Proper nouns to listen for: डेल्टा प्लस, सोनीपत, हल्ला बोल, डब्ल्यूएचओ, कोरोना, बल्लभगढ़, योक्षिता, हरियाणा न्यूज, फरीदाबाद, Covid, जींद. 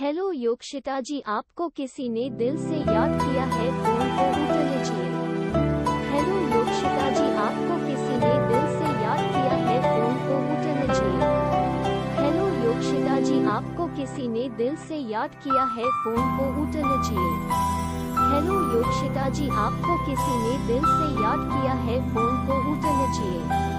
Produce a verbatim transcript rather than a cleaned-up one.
Hello योक्षिता जी, आपको किसी ने दिल से याद किया है, फोन को उठा लीजिए। हेलो योक्षिता जी, आपको किसी ने दिल से याद किया है, फोन को उठा लीजिए। हेलो योक्षिता जी, आपको किसी ने दिल से याद किया है, फोन को उठा लीजिए। हेलो योक्षिता जी, आपको किसी ने दिल से याद किया है, फोन को उठा लीजिए।